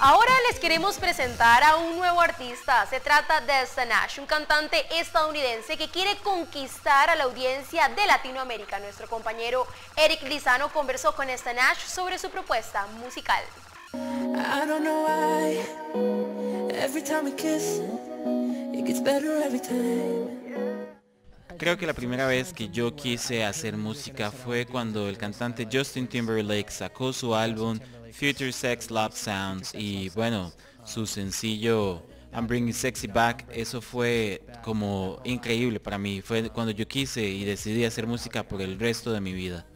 Ahora les queremos presentar a un nuevo artista. Se trata de Stanaj, un cantante estadounidense que quiere conquistar a la audiencia de Latinoamérica. Nuestro compañero Eric Lizano conversó con Stanaj sobre su propuesta musical. Creo que la primera vez que yo quise hacer música fue cuando el cantante Justin Timberlake sacó su álbum Future Sex Love Sounds y bueno, su sencillo I'm Bringing Sexy Back. Eso fue como increíble para mí, fue cuando yo quise y decidí hacer música por el resto de mi vida.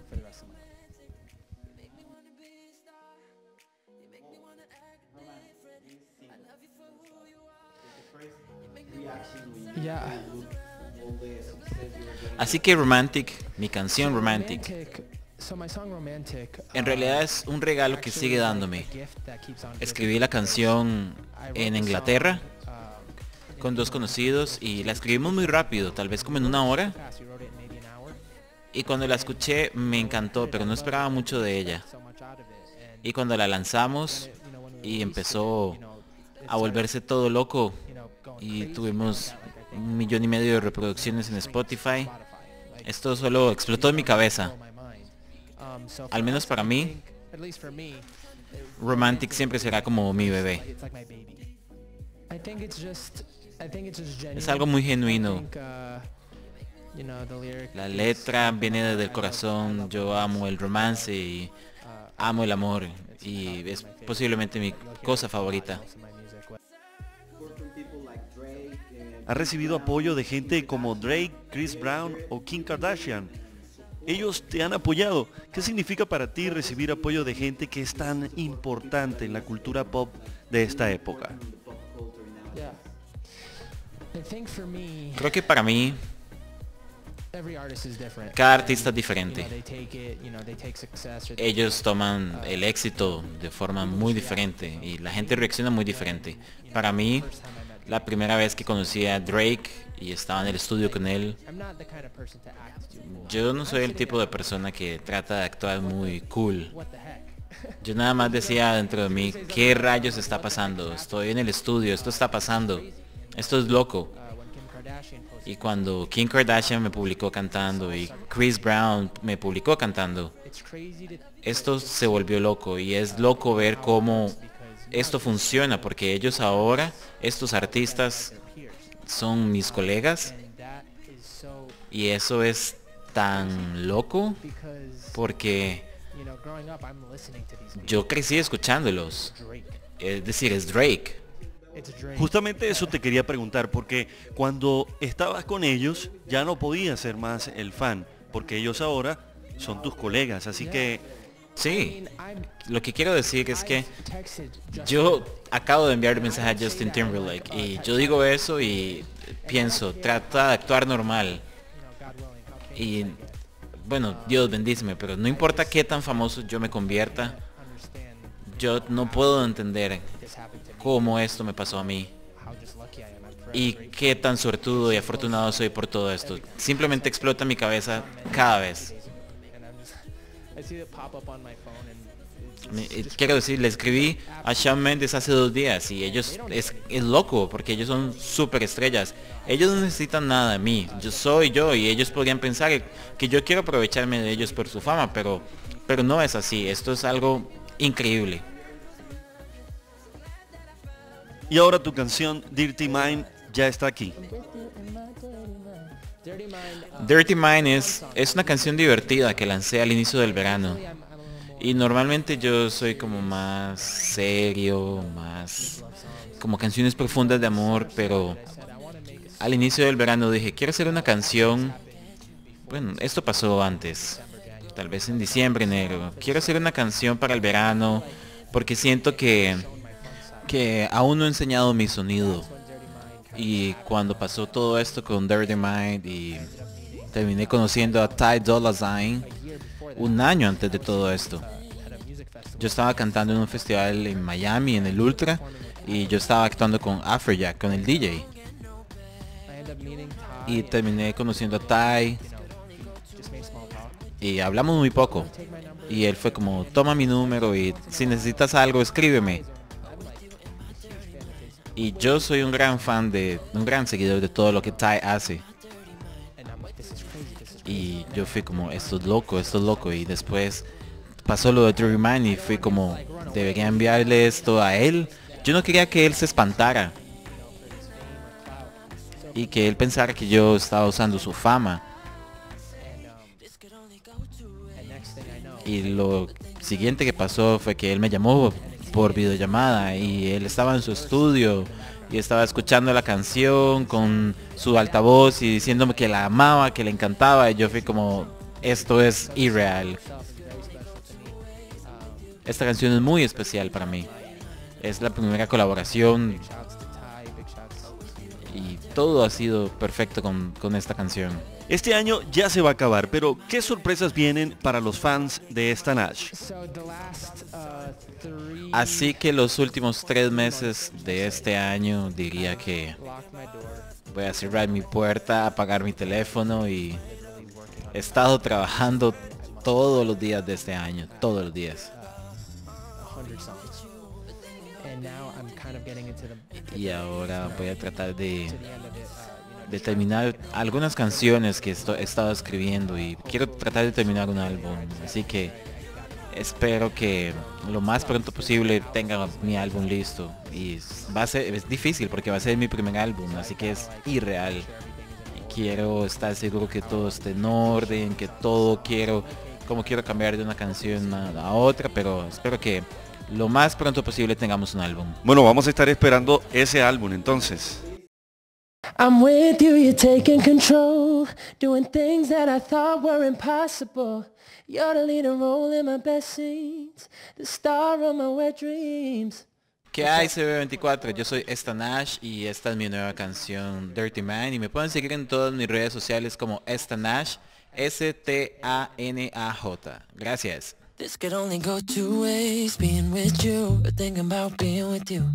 Así que Romantic, mi canción Romantic, en realidad es un regalo que sigue dándome. Escribí la canción en Inglaterra con dos conocidos y la escribimos muy rápido, tal vez como en una hora. Y cuando la escuché me encantó, pero no esperaba mucho de ella. Y cuando la lanzamos y empezó a volverse todo loco y tuvimos 1,5 millones de reproducciones en Spotify, esto solo explotó en mi cabeza. Al menos para mí, Romantic siempre será como mi bebé. Es algo muy genuino. La letra viene desde el corazón. Yo amo el romance y amo el amor, y es posiblemente mi cosa favorita. Ha recibido apoyo de gente como Drake, Chris Brown o Kim Kardashian. Ellos te han apoyado. ¿Qué significa para ti recibir apoyo de gente que es tan importante en la cultura pop de esta época? Creo que para mí, cada artista es diferente. Ellos toman el éxito de forma muy diferente y la gente reacciona muy diferente. Para mí, la primera vez que conocí a Drake y estaba en el estudio con él, yo no soy el tipo de persona que trata de actuar muy cool. Yo nada más decía dentro de mí, ¿qué rayos está pasando? Estoy en el estudio, esto está pasando, esto es loco. Y cuando Kim Kardashian me publicó cantando y Chris Brown me publicó cantando, esto se volvió loco, y es loco ver cómo esto funciona, porque ellos ahora, estos artistas, son mis colegas, y eso es tan loco porque yo crecí escuchándolos. Es decir, es Drake. Justamente eso te quería preguntar, porque cuando estabas con ellos ya no podías ser más el fan, porque ellos ahora son tus colegas, así que... Sí, lo que quiero decir es que yo acabo de enviar un mensaje a Justin Timberlake y yo digo eso y pienso, trata de actuar normal. Y bueno, Dios bendíceme, pero no importa qué tan famoso yo me convierta, yo no puedo entender cómo esto me pasó a mí y qué tan suertudo y afortunado soy por todo esto. Simplemente explota mi cabeza cada vez. Quiero decir, le escribí a Shawn Mendes hace 2 días y ellos es loco porque ellos son súper estrellas. Ellos no necesitan nada de mí, yo soy yo, y ellos podrían pensar que yo quiero aprovecharme de ellos por su fama, pero no es así. Esto es algo increíble. Y ahora tu canción Dirty Mind ya está aquí. Dirty Mind es una canción divertida que lancé al inicio del verano. Y normalmente yo soy como más serio, más como canciones profundas de amor, pero al inicio del verano dije, quiero hacer una canción. Bueno, esto pasó antes, tal vez en diciembre, enero. Quiero hacer una canción para el verano porque siento que aún no he enseñado mi sonido. Y cuando pasó todo esto con Dirty Mind y terminé conociendo a Ty Dolla $ign 1 año antes de todo esto. Yo estaba cantando en un festival en Miami, en el Ultra, y yo estaba actuando con Afrojack, con el DJ. Y terminé conociendo a Ty y hablamos muy poco. Y él fue como, toma mi número y si necesitas algo, escríbeme. Y yo soy un gran fan de, un gran seguidor de todo lo que Ty hace. Y yo fui como, esto es loco, esto es loco. Y después pasó lo de Dirty Mind y fui como, debería enviarle esto a él. Yo no quería que él se espantara y que él pensara que yo estaba usando su fama. Y lo siguiente que pasó fue que él me llamó por videollamada y él estaba en su estudio y estaba escuchando la canción con su altavoz y diciéndome que la amaba, que le encantaba, y yo fui como, esto es irreal. Esta canción es muy especial para mí. Es la primera colaboración y todo ha sido perfecto con esta canción. Este año ya se va a acabar, pero ¿qué sorpresas vienen para los fans de Stanaj? Así que los últimos 3 meses de este año diría que voy a cerrar mi puerta, apagar mi teléfono, y he estado trabajando todos los días de este año, todos los días. Y ahora voy a tratar de terminar algunas canciones que he estado escribiendo, y quiero tratar de terminar un álbum, así que espero que lo más pronto posible tenga mi álbum listo. Y va a ser, es difícil porque va a ser mi primer álbum, así que es irreal. Y quiero estar seguro que todo esté en orden, que todo quiero cambiar de una canción a otra, pero espero que lo más pronto posible tengamos un álbum. Bueno, vamos a estar esperando ese álbum entonces. I'm with you, you're taking control, doing things that I thought were impossible. You're the leading role in my best scenes, the star of my wet dreams. ¿Qué hay, CB24? Yo soy Stanaj y esta es mi nueva canción, Dirty Mind, y me pueden seguir en todas mis redes sociales como Stanaj, S-T-A-N-A-J. Gracias. This could only go two ways, being with you or thinking about being with you.